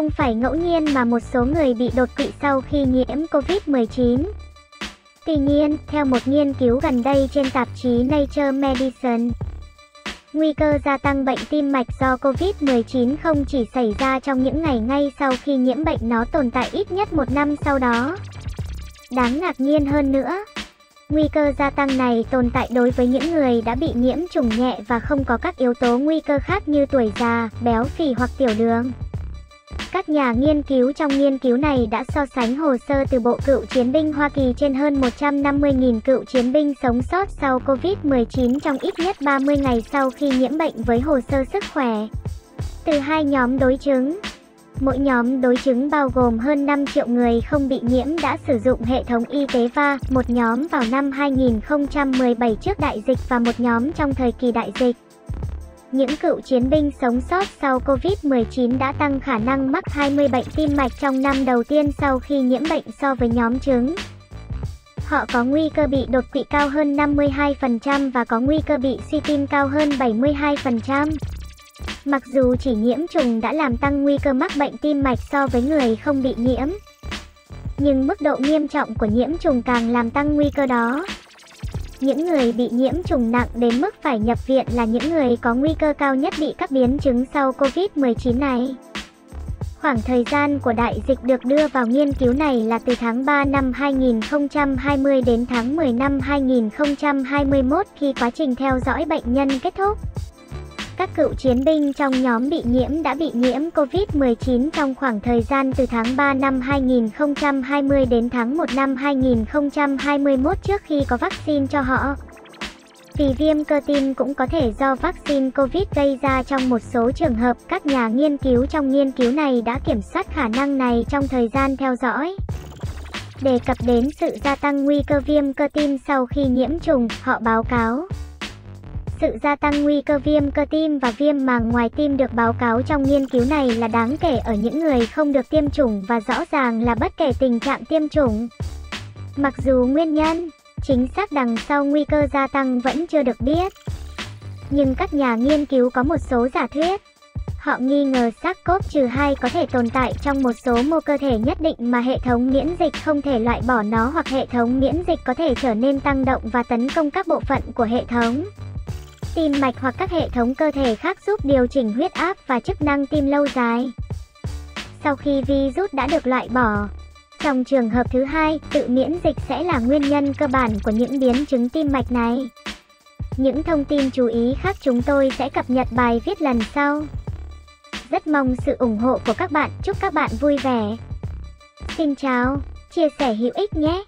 Không phải ngẫu nhiên mà một số người bị đột quỵ sau khi nhiễm COVID-19. Tuy nhiên, theo một nghiên cứu gần đây trên tạp chí Nature Medicine, nguy cơ gia tăng bệnh tim mạch do COVID-19 không chỉ xảy ra trong những ngày ngay sau khi nhiễm bệnh, nó tồn tại ít nhất một năm sau đó. Đáng ngạc nhiên hơn nữa, nguy cơ gia tăng này tồn tại đối với những người đã bị nhiễm trùng nhẹ và không có các yếu tố nguy cơ khác như tuổi già, béo phì hoặc tiểu đường. Các nhà nghiên cứu trong nghiên cứu này đã so sánh hồ sơ từ Bộ Cựu Chiến binh Hoa Kỳ trên hơn 150.000 cựu chiến binh sống sót sau COVID-19 trong ít nhất 30 ngày sau khi nhiễm bệnh với hồ sơ sức khỏe từ hai nhóm đối chứng. Mỗi nhóm đối chứng bao gồm hơn 5 triệu người không bị nhiễm đã sử dụng hệ thống y tế VA, một nhóm vào năm 2017 trước đại dịch và một nhóm trong thời kỳ đại dịch. Những cựu chiến binh sống sót sau COVID-19 đã tăng khả năng mắc 20 bệnh tim mạch trong năm đầu tiên sau khi nhiễm bệnh so với nhóm chứng. Họ có nguy cơ bị đột quỵ cao hơn 52% và có nguy cơ bị suy tim cao hơn 72%. Mặc dù chỉ nhiễm trùng đã làm tăng nguy cơ mắc bệnh tim mạch so với người không bị nhiễm, nhưng mức độ nghiêm trọng của nhiễm trùng càng làm tăng nguy cơ đó. Những người bị nhiễm trùng nặng đến mức phải nhập viện là những người có nguy cơ cao nhất bị các biến chứng sau COVID-19 này. Khoảng thời gian của đại dịch được đưa vào nghiên cứu này là từ tháng 3 năm 2020 đến tháng 10 năm 2021 khi quá trình theo dõi bệnh nhân kết thúc. Các cựu chiến binh trong nhóm bị nhiễm đã bị nhiễm COVID-19 trong khoảng thời gian từ tháng 3 năm 2020 đến tháng 1 năm 2021 trước khi có vaccine cho họ. Vì viêm cơ tim cũng có thể do vaccine COVID gây ra trong một số trường hợp, các nhà nghiên cứu trong nghiên cứu này đã kiểm soát khả năng này trong thời gian theo dõi. Đề cập đến sự gia tăng nguy cơ viêm cơ tim sau khi nhiễm trùng, họ báo cáo. Sự gia tăng nguy cơ viêm cơ tim và viêm màng ngoài tim được báo cáo trong nghiên cứu này là đáng kể ở những người không được tiêm chủng và rõ ràng là bất kể tình trạng tiêm chủng. Mặc dù nguyên nhân chính xác đằng sau nguy cơ gia tăng vẫn chưa được biết, nhưng các nhà nghiên cứu có một số giả thuyết. Họ nghi ngờ SARS-CoV-2 có thể tồn tại trong một số mô cơ thể nhất định mà hệ thống miễn dịch không thể loại bỏ nó, hoặc hệ thống miễn dịch có thể trở nên tăng động và tấn công các bộ phận của hệ thống tim mạch hoặc các hệ thống cơ thể khác giúp điều chỉnh huyết áp và chức năng tim lâu dài. Sau khi virus đã được loại bỏ, trong trường hợp thứ hai, tự miễn dịch sẽ là nguyên nhân cơ bản của những biến chứng tim mạch này. Những thông tin chú ý khác chúng tôi sẽ cập nhật bài viết lần sau. Rất mong sự ủng hộ của các bạn, chúc các bạn vui vẻ. Xin chào, chia sẻ hữu ích nhé!